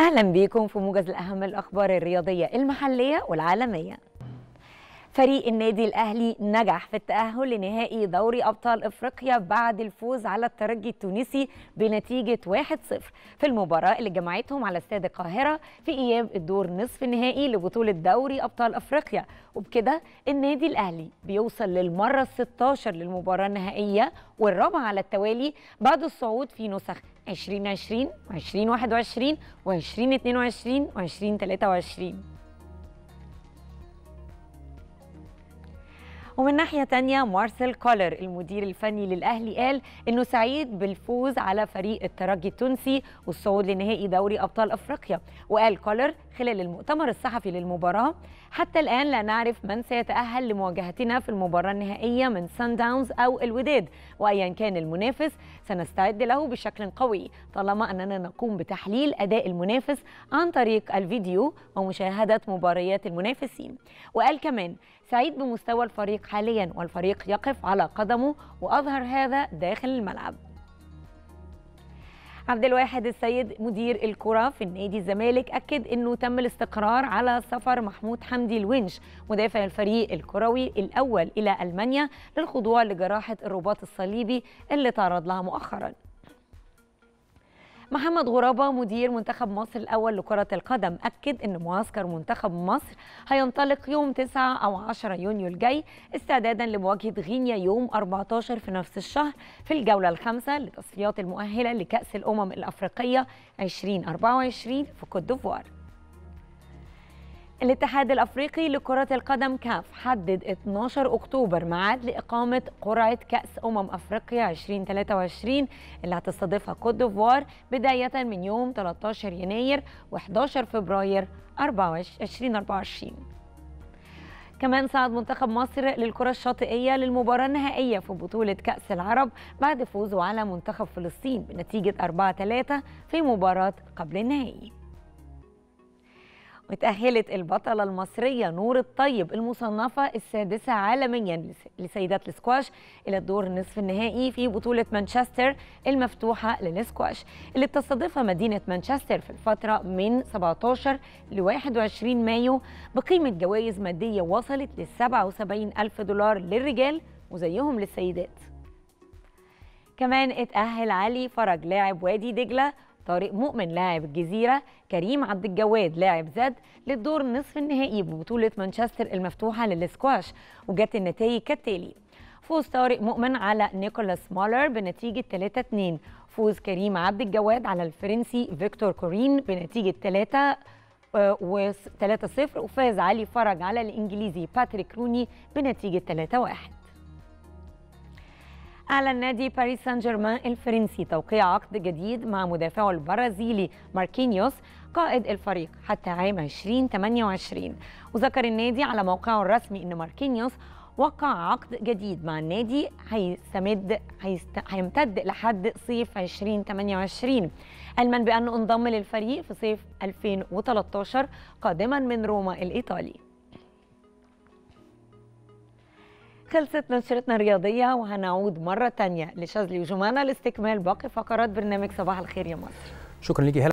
أهلا بكم في موجز الأهم الأخبار الرياضية المحلية والعالمية. فريق النادي الأهلي نجح في التأهل لنهائي دوري أبطال إفريقيا بعد الفوز على الترجي التونسي بنتيجة 1-0 في المباراة اللي جمعتهم على استاد القاهرة في إياب الدور نصف النهائي لبطولة دوري أبطال إفريقيا. وبكده النادي الأهلي بيوصل للمرة 16 للمباراة النهائية والرابعة على التوالي بعد الصعود في نسخ 2020 و2021 و2022 و2023. ومن ناحية تانية مارسيل كولر المدير الفني للأهلي قال إنه سعيد بالفوز على فريق الترجي التونسي والصعود لنهائي دوري أبطال أفريقيا. وقال كولر خلال المؤتمر الصحفي للمباراة: حتى الآن لا نعرف من سيتأهل لمواجهتنا في المباراة النهائية من سان داونز أو الوداد، وأيا كان المنافس سنستعد له بشكل قوي طالما أننا نقوم بتحليل أداء المنافس عن طريق الفيديو ومشاهدة مباريات المنافسين. وقال كمان: سعيد بمستوى الفريق حاليا والفريق يقف على قدمه وأظهر هذا داخل الملعب. عبد الواحد السيد مدير الكرة في نادي الزمالك أكد أنه تم الاستقرار على سفر محمود حمدي الونش مدافع الفريق الكروي الأول إلى ألمانيا للخضوع لجراحة الرباط الصليبي اللي تعرض لها مؤخرا. محمد غرابة مدير منتخب مصر الأول لكرة القدم أكد أن معسكر منتخب مصر هينطلق يوم 9 أو 10 يونيو الجاي استعدادا لمواجهة غينيا يوم 14 في نفس الشهر في الجولة الخامسة لتصفيات المؤهلة لكأس الأمم الأفريقية 2024 في كوت ديفوار. الاتحاد الأفريقي لكرة القدم كاف حدد 12 أكتوبر ميعاد لإقامة قرعة كأس أفريقيا 2023 اللي هتستضيفها كوت ديفوار بداية من يوم 13 يناير و11 فبراير 2024. كمان صعد منتخب مصر للكرة الشاطئية للمباراة النهائية في بطولة كأس العرب بعد فوزه على منتخب فلسطين بنتيجة 4-3 في مباراة قبل النهائي. وتأهلت البطلة المصرية نور الطيب المصنفة السادسة عالميا لسيدات الاسكواش إلى الدور نصف النهائي في بطولة مانشستر المفتوحة للاسكواش اللي بتستضيفها مدينة مانشستر في الفترة من 17 ل 21 مايو بقيمة جوائز مادية وصلت ل 77 ألف دولار للرجال وزيهم للسيدات. كمان اتأهل علي فرج لاعب وادي دجلة، طارق مؤمن لاعب الجزيرة، كريم عبد الجواد لاعب زاد للدور نصف النهائي ببطولة مانشستر المفتوحة للاسكواش. وجت النتائج كالتالي: فوز طارق مؤمن على نيكولاس مولر بنتيجة 3-2، فوز كريم عبد الجواد على الفرنسي فيكتور كورين بنتيجة 3-0، وفاز علي فرج على الإنجليزي باتريك روني بنتيجة 3-1. أعلن نادي باريس سان جيرمان الفرنسي توقيع عقد جديد مع مدافعه البرازيلي ماركينيوس قائد الفريق حتى عام 2028. وذكر النادي على موقعه الرسمي أن ماركينيوس وقع عقد جديد مع النادي هيمتد لحد صيف 2028، علما بأنه انضم للفريق في صيف 2013 قادما من روما الإيطالي. خلصت نشرتنا الرياضية وهنعود مرة تانية لشاذلي وجمانة لاستكمال باقي فقرات برنامج صباح الخير يا مصر. شكرا ليكي.